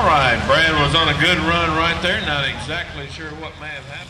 All right, Brad was on a good run right there. Not exactly sure what may have happened.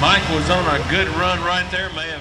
Mike was on a good run right there, man.